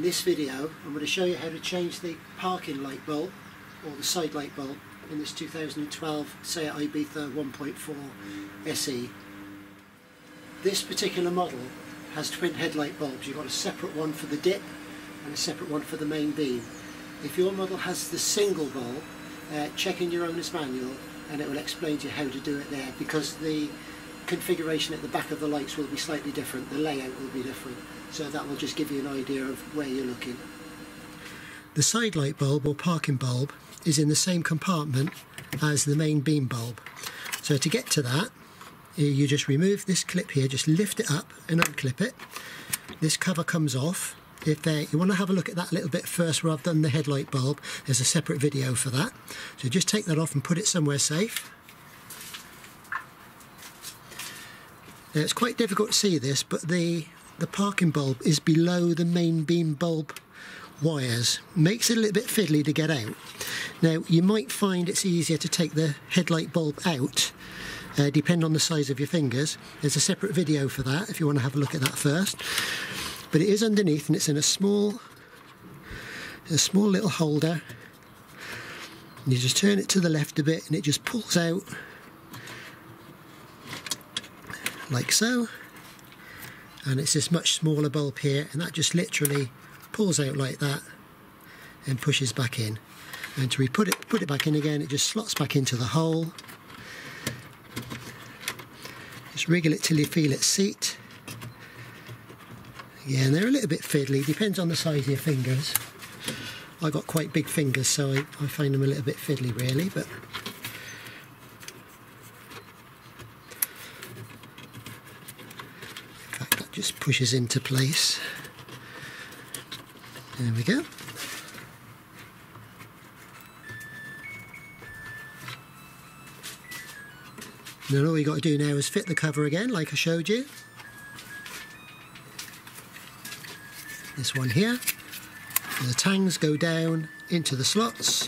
In this video I'm going to show you how to change the parking light bulb or the side light bulb in this 2012 Seat Ibiza 1.4 SE. This particular model has twin headlight bulbs. You've got a separate one for the dip and a separate one for the main beam. If your model has the single bulb, check in your owner's manual and it will explain to you how to do it there, because the configuration at the back of the lights will be slightly different, the layout will be different, so that will just give you an idea of where you're looking. The side light bulb or parking bulb is in the same compartment as the main beam bulb. So to get to that, you just remove this clip here, just lift it up and unclip it. This cover comes off. If you want to have a look at that a little bit first rather than the headlight bulb, there's a separate video for that. So just take that off and put it somewhere safe. Now, it's quite difficult to see this, but the parking bulb is below the main beam bulb wires. Makes it a little bit fiddly to get out. Now, you might find it's easier to take the headlight bulb out, depending on the size of your fingers. There's a separate video for that if you want to have a look at that first. But it is underneath, and it's in a small little holder. You just turn it to the left a bit and it just pulls out like so, and it's this much smaller bulb here, and that just literally pulls out like that and pushes back in. And to put it back in again, it just slots back into the hole. Just wriggle it till you feel its seat. Yeah, and they're a little bit fiddly, depends on the size of your fingers. I've got quite big fingers, so I find them a little bit fiddly really, but... In fact, that just pushes into place. There we go. Now all you've got to do now is fit the cover again, like I showed you. This one here, and the tangs go down into the slots.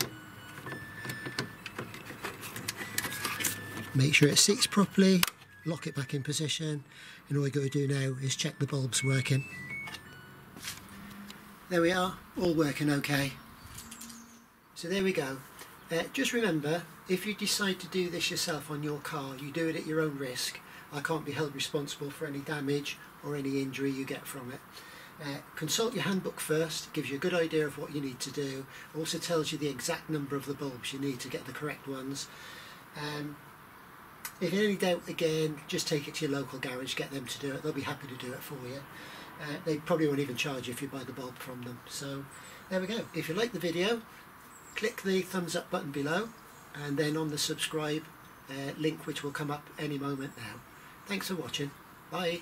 Make sure it seats properly, lock it back in position, and all you got to do now is check the bulb's working. There we are, all working okay. So there we go. Just remember, if you decide to do this yourself on your car, you do it at your own risk. I can't be held responsible for any damage or any injury you get from it. Consult your handbook first. It gives you a good idea of what you need to do. It also tells you the exact number of the bulbs you need to get the correct ones. If in any doubt, again, just take it to your local garage, get them to do it. They'll be happy to do it for you. They probably won't even charge you if you buy the bulb from them. So there we go. If you like the video, click the thumbs up button below, and then on the subscribe link, which will come up any moment now. Thanks for watching. Bye.